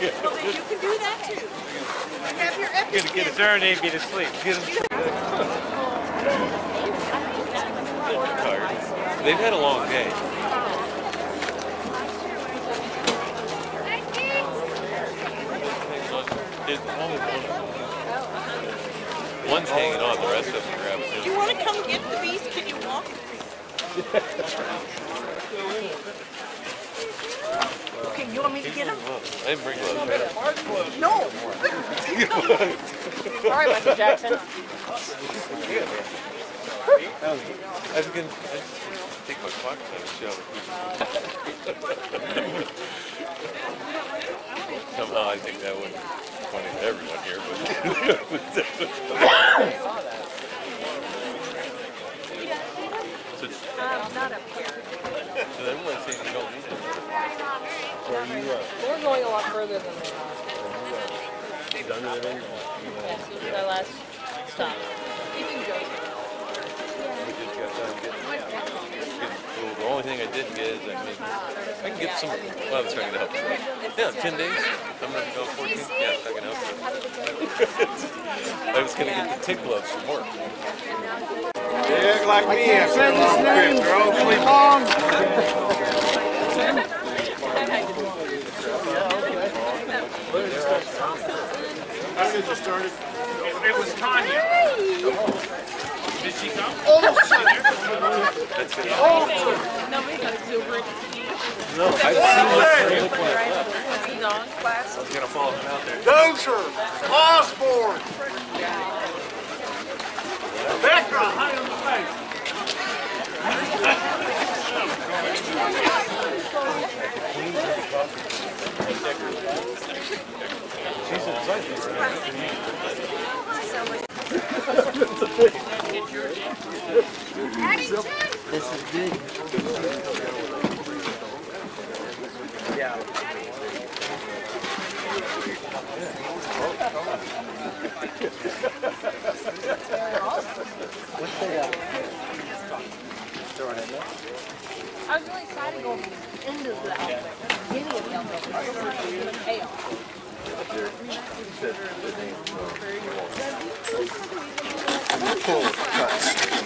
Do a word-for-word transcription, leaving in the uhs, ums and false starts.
Well, then you can do that too. You have your epic. Get Zernie be to sleep. They've had a long day. One's hanging on, the rest of them grab it. Do you want to come get the beast? Can you walk? Okay, you want me to get him? I didn't bring gloves. No! Sorry, Mister Jackson. I was going to take my clock out and show. Somehow I think that would be funny to everyone here, but... um, not up here. So everyone's saying they don't need it. Where are you at? We're going a lot further than they are. It's under the ring? Yes, this is our last stop. Even Joseph. The only thing I didn't get is I mean, I can get some. Well, that's right, I can help you. Yeah, ten days. I'm going to go fourteen. Yeah, I can help you. I was going to get the tick gloves from work. They look like me after a long trip. They're all sleep on. I said you started. It was Tanya. Did she come? Oh, that's it. Oh, nobody got a silver key. No, I've seen this. Non class. I was going to follow him out there. Dozer! Osborne! Becca! High on the face. She's excited. So much. This is big. Yeah. What's the uh, I was really excited to go into the outfit. Beginning of the outfit. I was gonna pay off. Very cool.